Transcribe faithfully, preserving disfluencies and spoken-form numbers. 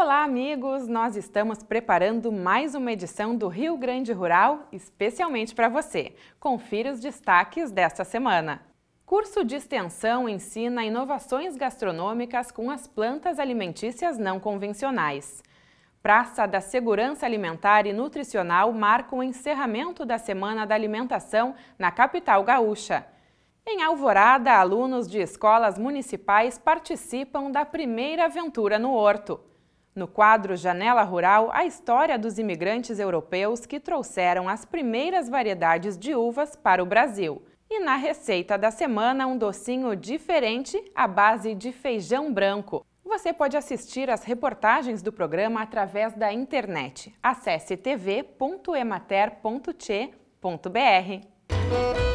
Olá, amigos! Nós estamos preparando mais uma edição do Rio Grande Rural, especialmente para você. Confira os destaques desta semana. Curso de extensão ensina inovações gastronômicas com as plantas alimentícias não convencionais. Praça da Segurança Alimentar e Nutricional marca o encerramento da Semana da Alimentação na capital gaúcha. Em Alvorada, alunos de escolas municipais participam da primeira aventura no Horto. No quadro Janela Rural, a história dos imigrantes europeus que trouxeram as primeiras variedades de uvas para o Brasil. E na receita da semana, um docinho diferente à base de feijão branco. Você pode assistir às reportagens do programa através da internet. Acesse tv ponto emater ponto tche ponto br.